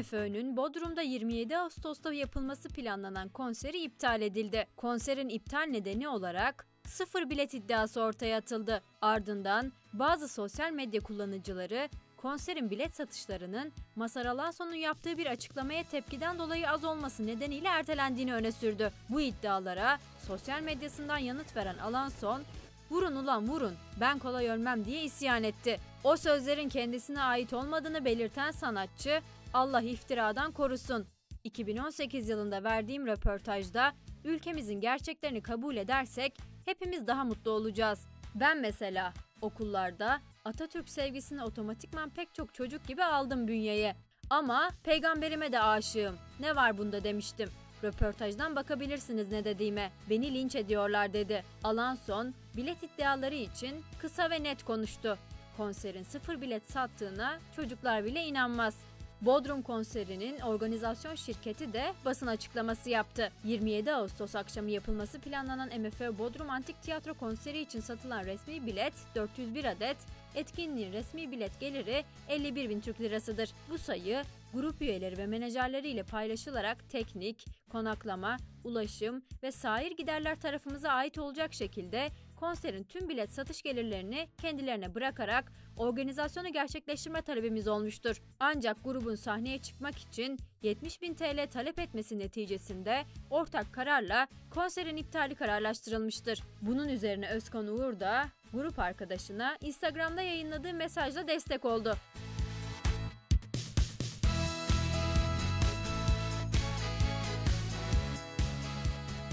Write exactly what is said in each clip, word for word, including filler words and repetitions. M F Ö'nün Bodrum'da yirmi yedi Ağustos'ta yapılması planlanan konseri iptal edildi. Konserin iptal nedeni olarak sıfır bilet iddiası ortaya atıldı. Ardından bazı sosyal medya kullanıcıları konserin bilet satışlarının Mazhar Alanson'un yaptığı bir açıklamaya tepkiden dolayı az olması nedeniyle ertelendiğini öne sürdü. Bu iddialara sosyal medyasından yanıt veren Alanson, "Vurun ulan vurun, ben kolay ölmem" diye isyan etti. O sözlerin kendisine ait olmadığını belirten sanatçı, "Allah iftiradan korusun. iki bin on sekiz yılında verdiğim röportajda ülkemizin gerçeklerini kabul edersek hepimiz daha mutlu olacağız. Ben mesela okullarda Atatürk sevgisini otomatikman pek çok çocuk gibi aldım bünyeye. Ama peygamberime de aşığım. Ne var bunda demiştim. Röportajdan bakabilirsiniz ne dediğime. Beni linç ediyorlar" dedi. Alanson bilet iddiaları için kısa ve net konuştu. Konserin sıfır bilet sattığına çocuklar bile inanmaz. Bodrum konserinin organizasyon şirketi de basın açıklaması yaptı. yirmi yedi Ağustos akşamı yapılması planlanan M F Ö Bodrum Antik Tiyatro konseri için satılan resmi bilet dört yüz bir adet, etkinliğin resmi bilet geliri elli bir bin Türk lirasıdır. Bu sayı grup üyeleri ve menajerleriyle paylaşılarak teknik, konaklama, ulaşım ve sair giderler tarafımıza ait olacak şekilde konserin tüm bilet satış gelirlerini kendilerine bırakarak organizasyonu gerçekleştirme talebimiz olmuştur. Ancak grubun sahneye çıkmak için yetmiş bin Türk lirası talep etmesi neticesinde ortak kararla konserin iptali kararlaştırılmıştır. Bunun üzerine Özkan Uğur da grup arkadaşına Instagram'da yayınladığı mesajla destek oldu.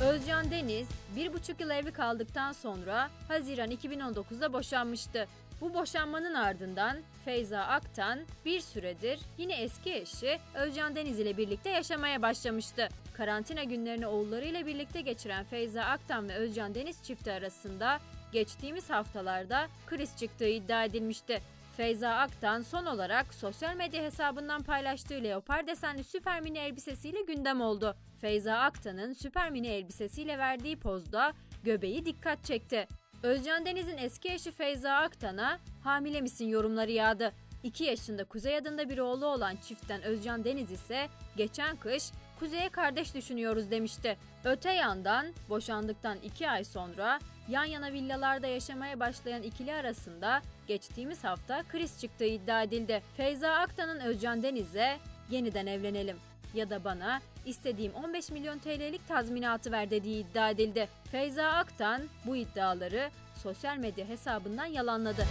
Özcan Deniz, bir buçuk yıl evli kaldıktan sonra Haziran iki bin on dokuz'da boşanmıştı. Bu boşanmanın ardından Feyza Aktan bir süredir yine eski eşi Özcan Deniz ile birlikte yaşamaya başlamıştı. Karantina günlerini oğullarıyla birlikte geçiren Feyza Aktan ve Özcan Deniz çifti arasında geçtiğimiz haftalarda kriz çıktığı iddia edilmişti. Feyza Aktan son olarak sosyal medya hesabından paylaştığı leopar desenli süper mini elbisesiyle gündem oldu. Feyza Aktan'ın süper mini elbisesiyle verdiği pozda göbeği dikkat çekti. Özcan Deniz'in eski eşi Feyza Aktan'a "hamile misin?" yorumları yağdı. iki yaşında Kuzey adında bir oğlu olan çiftten Özcan Deniz ise geçen kış "Kuzey'e kardeş düşünüyoruz" demişti. Öte yandan boşandıktan iki ay sonra yan yana villalarda yaşamaya başlayan ikili arasında geçtiğimiz hafta kriz çıktığı iddia edildi. Feyza Aktan'ın Özcan Deniz'e "yeniden evlenelim ya da bana istediğim on beş milyon Türk liralık tazminatı ver" dediği iddia edildi. Feyza Aktan bu iddiaları sosyal medya hesabından yalanladı.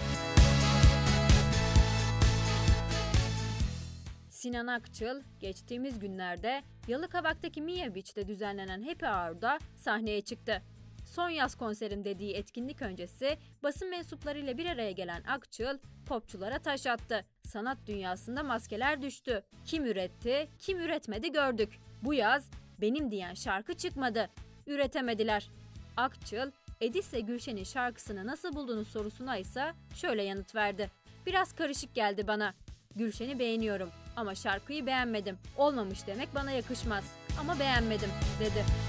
Sinan Akçıl geçtiğimiz günlerde Yalıkavak'taki Miya Beach'te düzenlenen Happy Hour'da sahneye çıktı. "Son yaz konserim" dediği etkinlik öncesi basın mensuplarıyla bir araya gelen Akçıl popçulara taş attı. "Sanat dünyasında maskeler düştü. Kim üretti, kim üretmedi gördük. Bu yaz benim diyen şarkı çıkmadı. Üretemediler." Akçıl, Edis ve Gülşen'in şarkısını nasıl bulduğunuz sorusuna ise şöyle yanıt verdi. "Biraz karışık geldi bana. Gülşen'i beğeniyorum ama şarkıyı beğenmedim. Olmamış demek bana yakışmaz ama beğenmedim" dedi.